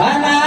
أنا